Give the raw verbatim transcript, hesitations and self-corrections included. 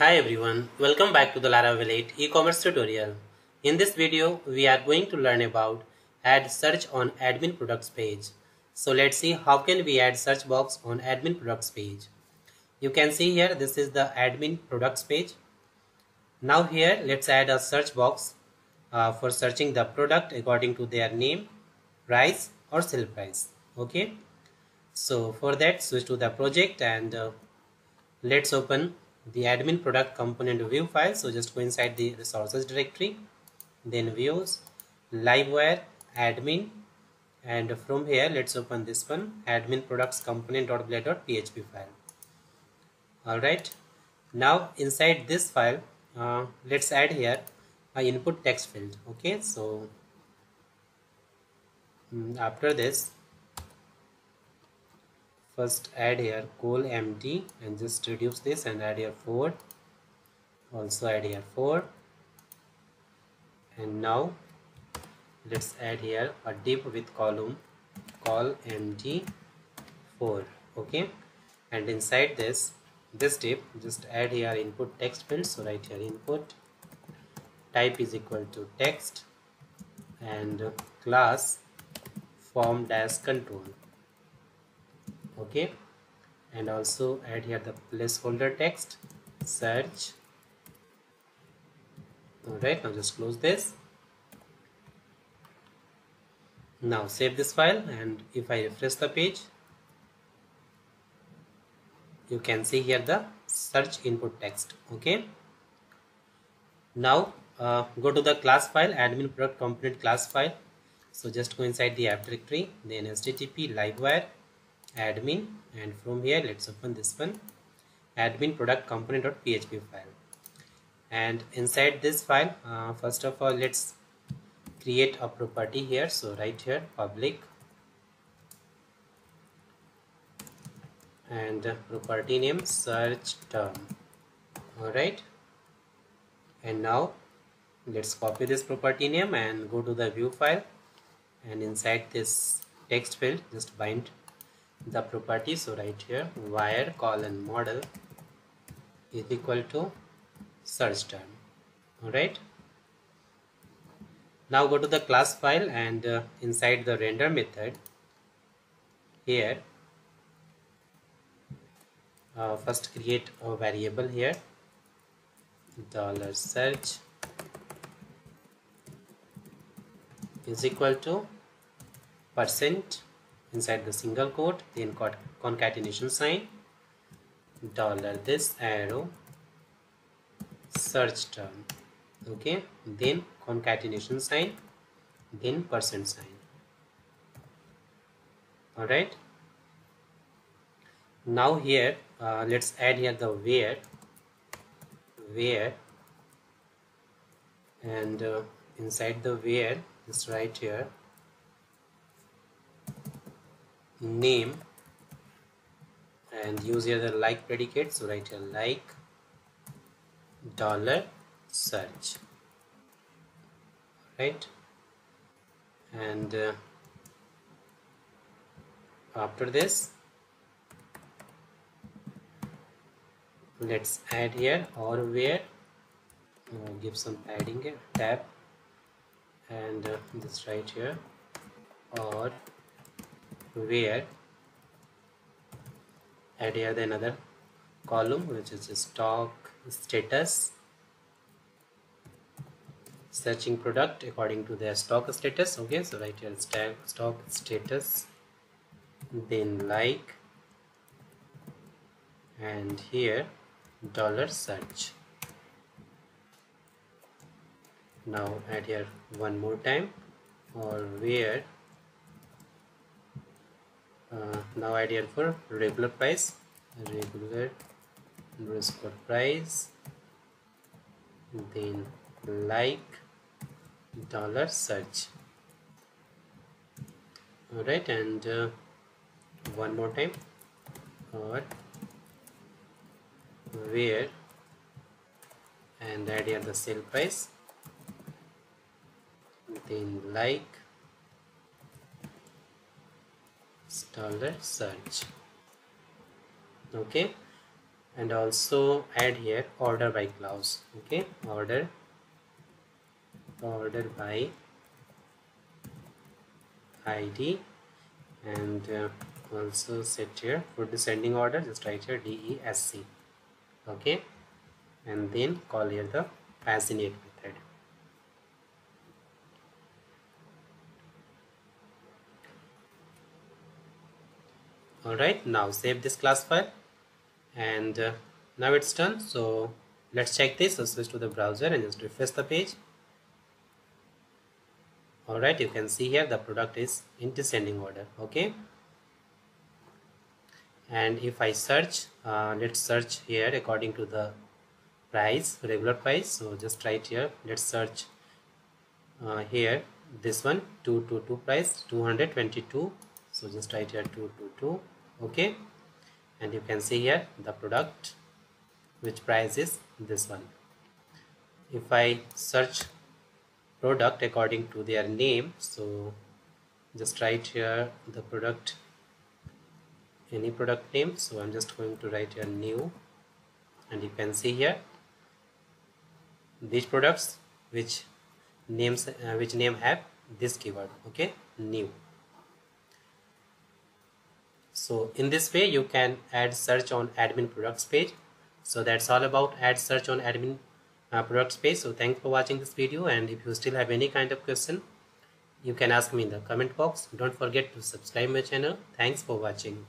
Hi everyone, welcome back to the Laravel eight e-commerce tutorial. In this video, we are going to learn about add search on admin products page. So let's see how can we add search box on admin products page. You can see here this is the admin products page. Now here let's add a search box uh, for searching the product according to their name, price or sale price. Okay. So for that, switch to the project and uh, let's open the admin product component view file. So just go inside the resources directory, then views, Livewire, admin, and from here let's open this one, admin products component.blade.php file. Alright, now inside this file uh, let's add here a input text field. Okay, so after this first add here col md and just reduce this and add here four, also add here four, and now let's add here a div with column col md four. Okay, and inside this this div just add here input text field, so write here input type is equal to text and class form dash control. Okay, and also add here the placeholder text search. Alright, now just close this. Now save this file, and if I refresh the page, you can see here the search input text. Okay, now uh, go to the class file, admin product component class file. So just go inside the app directory, then http livewire admin, and from here let's open this one, admin product component.php file, and inside this file uh, first of all let's create a property here. So right here public, and uh, property name search term. Alright, and now let's copy this property name and go to the view file, and inside this text field just bind the property. So right here wire colon model is equal to search term. Alright, now go to the class file, and uh, inside the render method here uh, first create a variable here dollar search is equal to percent inside the single quote, then concatenation sign, dollar this arrow search term. Okay, then concatenation sign, then percent sign. Alright, now here uh, let's add here the where where and uh, inside the where just write here name and use here the like predicate. So write here like dollar search. Right, and uh, after this let's add here or where uh, give some padding here tab, and uh, just write here or where, add here the another column which is stock status, searching product according to their stock status. Okay, so right here stack stock status, then like, and here dollar search. Now add here one more time or where. Uh, now add here for regular price, regular underscore price, then like dollar search. Alright, and uh, one more time or where, and add here the sale price, then like dollar search. Okay, and also add here order by clause. Okay, order order by I D, and uh, also set here for descending order, just write here D E S C. Okay, and then call here the Paginate method. Alright, now save this class file, and uh, now it's done. So let's check this. So switch to the browser and just refresh the page. Alright, you can see here the product is in descending order. Okay, and if I search, uh, let's search here according to the price, regular price. So just write here, let's search uh, here this one two two two price two hundred twenty-two. So just write here two two two. Okay, and you can see here the product which price is this one. If I search product according to their name, so just write here the product, any product name. So I'm just going to write here new, and you can see here these products which names uh, which name have this keyword, okay, new. So in this way you can add search on admin products page. So that's all about add search on admin Uh, product space. So thanks for watching this video, and if you still have any kind of question, you can ask me in the comment box. Don't forget to subscribe my channel. Thanks for watching.